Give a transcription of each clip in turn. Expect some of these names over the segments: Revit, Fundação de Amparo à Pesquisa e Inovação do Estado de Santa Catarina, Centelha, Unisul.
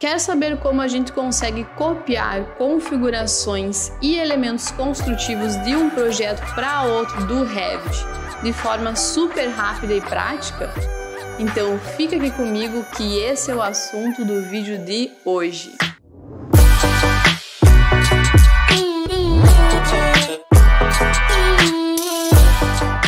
Quer saber como a gente consegue copiar configurações e elementos construtivos de um projeto para outro do Revit de forma super rápida e prática? Então fica aqui comigo que esse é o assunto do vídeo de hoje.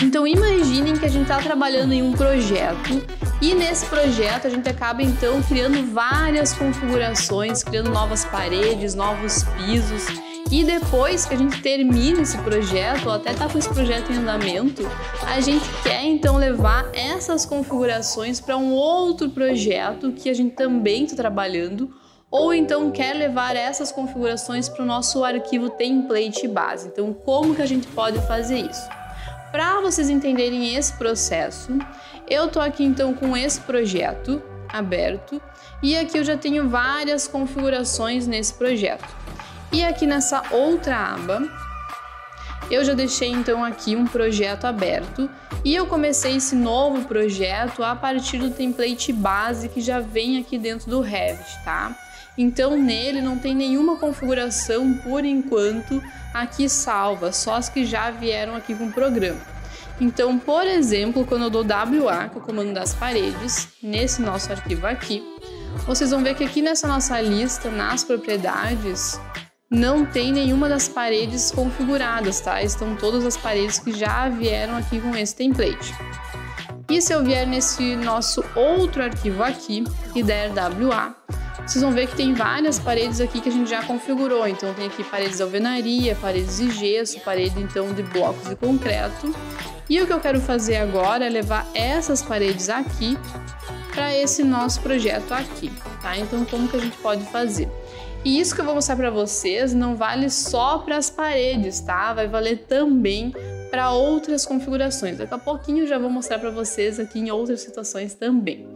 Então imaginem que a gente está trabalhando em um projeto e nesse projeto a gente acaba então criando várias configurações, criando novas paredes, novos pisos. E depois que a gente termina esse projeto, ou até tá com esse projeto em andamento, a gente quer então levar essas configurações para um outro projeto que a gente também está trabalhando, ou então quer levar essas configurações para o nosso arquivo template base. Então como que a gente pode fazer isso? Para vocês entenderem esse processo, eu tô aqui então com esse projeto aberto e aqui eu já tenho várias configurações nesse projeto. E aqui nessa outra aba, eu já deixei então aqui um projeto aberto e eu comecei esse novo projeto a partir do template base que já vem aqui dentro do Revit, tá? Então nele não tem nenhuma configuração por enquanto aqui salva, só as que já vieram aqui com o programa. Então, por exemplo, quando eu dou WA, que é o comando das paredes, nesse nosso arquivo aqui, vocês vão ver que aqui nessa nossa lista, nas propriedades, não tem nenhuma das paredes configuradas, tá? Estão todas as paredes que já vieram aqui com esse template. E se eu vier nesse nosso outro arquivo aqui e der WA, vocês vão ver que tem várias paredes aqui que a gente já configurou. Então tem aqui paredes de alvenaria, paredes de gesso, parede então de blocos de concreto. E o que eu quero fazer agora é levar essas paredes aqui para esse nosso projeto aqui, tá? Então como que a gente pode fazer? E isso que eu vou mostrar para vocês não vale só para as paredes, tá? Vai valer também para outras configurações. Daqui a pouquinho eu já vou mostrar para vocês aqui em outras situações também.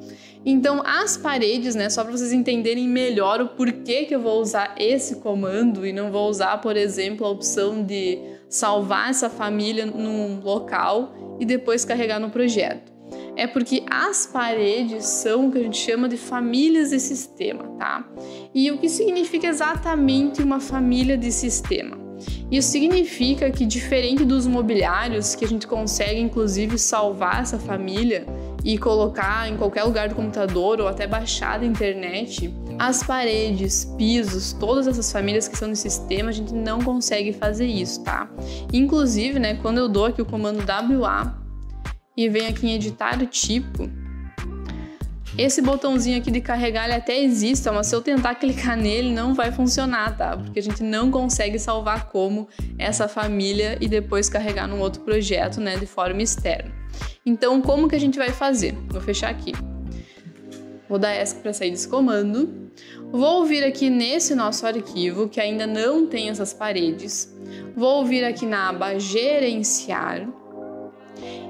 Então as paredes, né, só para vocês entenderem melhor o porquê que eu vou usar esse comando e não vou usar, por exemplo, a opção de salvar essa família num local e depois carregar no projeto. É porque as paredes são o que a gente chama de famílias de sistema, tá? E o que significa exatamente uma família de sistema? Isso significa que, diferente dos mobiliários, que a gente consegue inclusive salvar essa família e colocar em qualquer lugar do computador ou até baixar da internet, as paredes, pisos, todas essas famílias que são no sistema, a gente não consegue fazer isso, tá? Inclusive, né, quando eu dou aqui o comando WA e venho aqui em editar tipo, esse botãozinho aqui de carregar, ele até existe, mas se eu tentar clicar nele não vai funcionar, tá? Porque a gente não consegue salvar como essa família e depois carregar num outro projeto, né, de forma externa. Então, como que a gente vai fazer? Vou fechar aqui. Vou dar ESC para sair desse comando. Vou vir aqui nesse nosso arquivo, que ainda não tem essas paredes. Vou vir aqui na aba Gerenciar.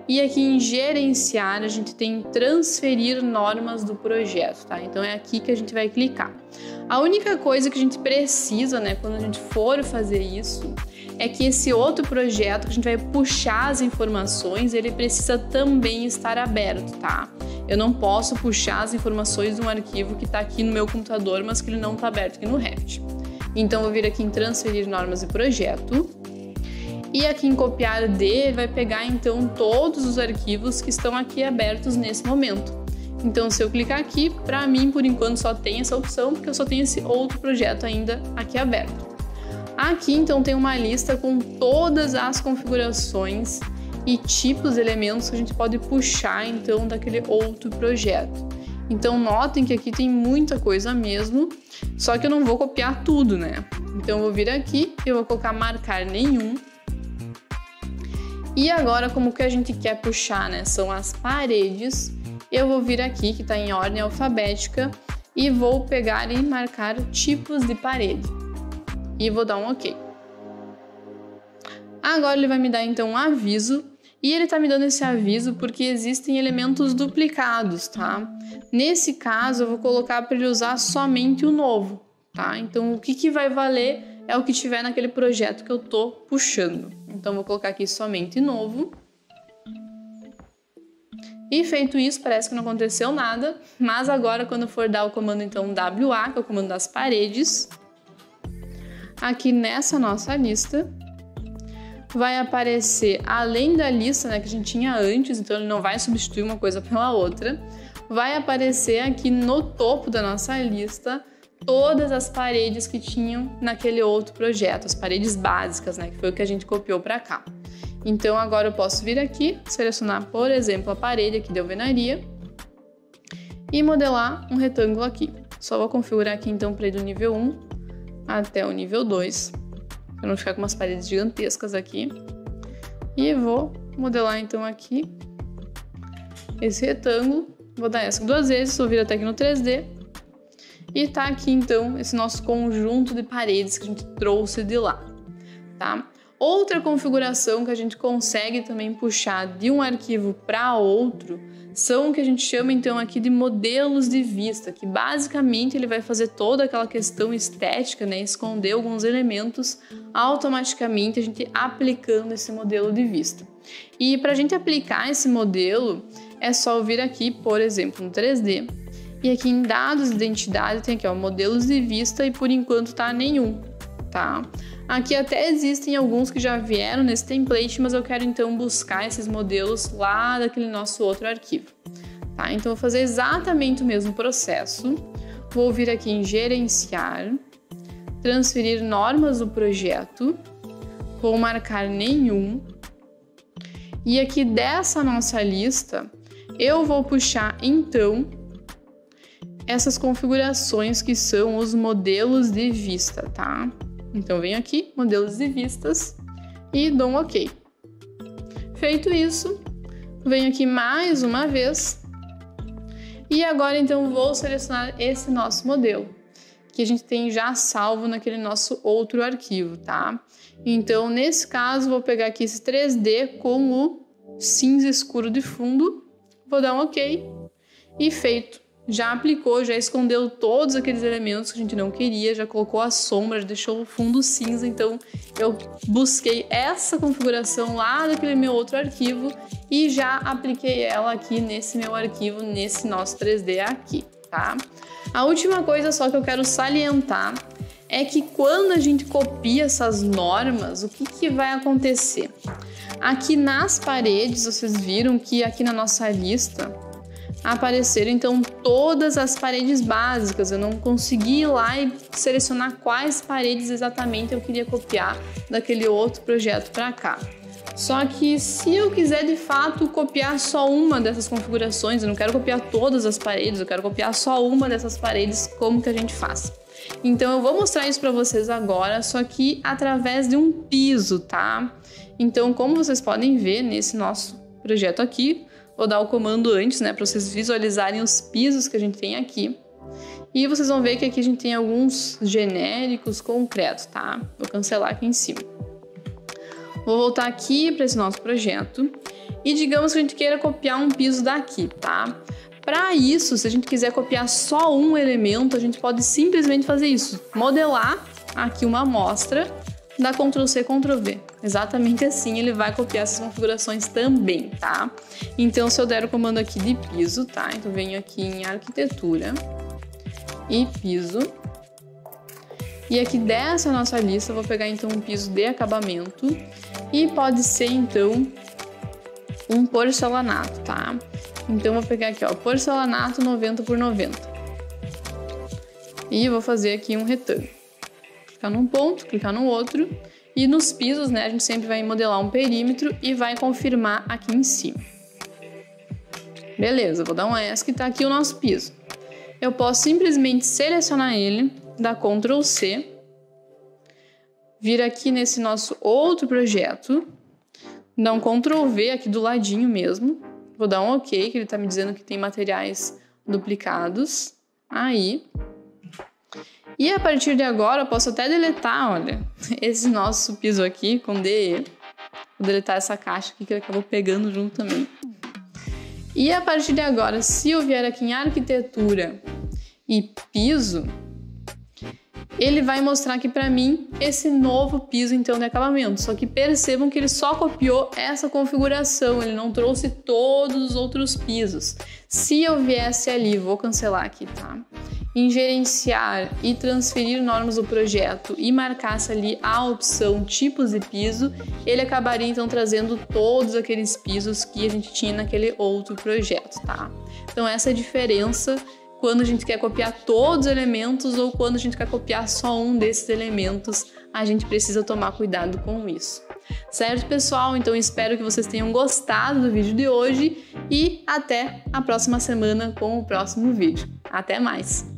E aqui em gerenciar a gente tem transferir normas do projeto, tá? Então é aqui que a gente vai clicar. A única coisa que a gente precisa, né, quando a gente for fazer isso, é que esse outro projeto que a gente vai puxar as informações, ele precisa também estar aberto, tá? Eu não posso puxar as informações de um arquivo que tá aqui no meu computador, mas que ele não tá aberto aqui no Revit. Então eu vou vir aqui em transferir normas de projeto. E aqui em copiar D, vai pegar então todos os arquivos que estão aqui abertos nesse momento. Então se eu clicar aqui, para mim por enquanto só tem essa opção, porque eu só tenho esse outro projeto ainda aqui aberto. Aqui então tem uma lista com todas as configurações e tipos de elementos que a gente pode puxar então daquele outro projeto. Então notem que aqui tem muita coisa mesmo, só que eu não vou copiar tudo, né? Então eu vou vir aqui, eu vou colocar marcar nenhum. E agora, como que a gente quer puxar, né? São as paredes. Eu vou vir aqui, que está em ordem alfabética, e vou pegar e marcar tipos de parede. E vou dar um OK. Agora ele vai me dar, então, um aviso. E ele está me dando esse aviso porque existem elementos duplicados, tá? Nesse caso, eu vou colocar para ele usar somente o novo, tá? Então, o que que vai valer é o que tiver naquele projeto que eu tô puxando. Então vou colocar aqui somente novo. E feito isso, parece que não aconteceu nada, mas agora quando for dar o comando então WA, que é o comando das paredes, aqui nessa nossa lista, vai aparecer, além da lista, né, que a gente tinha antes, então ele não vai substituir uma coisa pela outra, vai aparecer aqui no topo da nossa lista todas as paredes que tinham naquele outro projeto, as paredes básicas, né, que foi o que a gente copiou para cá. Então agora eu posso vir aqui, selecionar, por exemplo, a parede aqui de alvenaria e modelar um retângulo aqui. Só vou configurar aqui então para ir do nível 1 até o nível 2, para não ficar com umas paredes gigantescas aqui. E vou modelar então aqui esse retângulo, vou dar essa duas vezes, vou vir até aqui no 3D e tá aqui então esse nosso conjunto de paredes que a gente trouxe de lá, tá? Outra configuração que a gente consegue também puxar de um arquivo para outro são o que a gente chama então aqui de modelos de vista, que basicamente ele vai fazer toda aquela questão estética, né, esconder alguns elementos automaticamente a gente aplicando esse modelo de vista. E para a gente aplicar esse modelo é só vir aqui, por exemplo, no 3D e aqui em dados de identidade tem aqui, ó, modelos de vista e por enquanto tá nenhum, tá? Aqui até existem alguns que já vieram nesse template, mas eu quero então buscar esses modelos lá daquele nosso outro arquivo. Tá? Então vou fazer exatamente o mesmo processo, vou vir aqui em gerenciar, transferir normas do projeto, vou marcar nenhum, e aqui dessa nossa lista eu vou puxar então essas configurações que são os modelos de vista, tá? Então venho aqui, modelos de vistas e dou um OK. Feito isso, venho aqui mais uma vez e agora então vou selecionar esse nosso modelo, que a gente tem já salvo naquele nosso outro arquivo, tá? Então nesse caso vou pegar aqui esse 3D com o cinza escuro de fundo, vou dar um OK e feito. Já aplicou, já escondeu todos aqueles elementos que a gente não queria, já colocou a sombra, já deixou o fundo cinza, então eu busquei essa configuração lá daquele meu outro arquivo e já apliquei ela aqui nesse meu arquivo, nesse nosso 3D aqui, tá? A última coisa só que eu quero salientar é que quando a gente copia essas normas, o que vai acontecer? Aqui nas paredes, vocês viram que aqui na nossa lista apareceram então todas as paredes básicas, eu não consegui ir lá e selecionar quais paredes exatamente eu queria copiar daquele outro projeto para cá. Só que se eu quiser de fato copiar só uma dessas configurações, eu não quero copiar todas as paredes, eu quero copiar só uma dessas paredes, como que a gente faz? Então eu vou mostrar isso para vocês agora, só que através de um piso, tá? Então como vocês podem ver nesse nosso projeto aqui, vou dar o comando antes, né, para vocês visualizarem os pisos que a gente tem aqui. E vocês vão ver que aqui a gente tem alguns genéricos concretos, tá? Vou cancelar aqui em cima. Vou voltar aqui para esse nosso projeto. E digamos que a gente queira copiar um piso daqui, tá? Para isso, se a gente quiser copiar só um elemento, a gente pode simplesmente fazer isso. Modelar aqui uma amostra, dar Ctrl+C, Ctrl+V. Exatamente assim ele vai copiar essas configurações também, tá? Então se eu der o comando aqui de piso, tá? Então venho aqui em arquitetura e piso. E aqui dessa nossa lista eu vou pegar então um piso de acabamento e pode ser então um porcelanato, tá? Então vou pegar aqui, ó, porcelanato 90x90. E vou fazer aqui um retângulo. Clicar num ponto, clicar no outro e nos pisos, né, a gente sempre vai modelar um perímetro e vai confirmar aqui em cima. Beleza, vou dar um ESC e tá aqui o nosso piso. Eu posso simplesmente selecionar ele, dar Ctrl+C, vir aqui nesse nosso outro projeto, dar um Ctrl+V aqui do ladinho mesmo, vou dar um OK, que ele tá me dizendo que tem materiais duplicados, aí... E a partir de agora eu posso até deletar, olha, esse nosso piso aqui com DE. Vou deletar essa caixa aqui que ele acabou pegando junto também. E a partir de agora, se eu vier aqui em arquitetura e piso, ele vai mostrar aqui para mim esse novo piso então de acabamento, só que percebam que ele só copiou essa configuração, ele não trouxe todos os outros pisos. Se eu viesse ali, vou cancelar aqui, tá? Em gerenciar e transferir normas do projeto e marcasse ali a opção tipos de piso, ele acabaria então trazendo todos aqueles pisos que a gente tinha naquele outro projeto, tá? Então essa é a diferença quando a gente quer copiar todos os elementos ou quando a gente quer copiar só um desses elementos, a gente precisa tomar cuidado com isso. Certo, pessoal? Então espero que vocês tenham gostado do vídeo de hoje e até a próxima semana com o próximo vídeo. Até mais!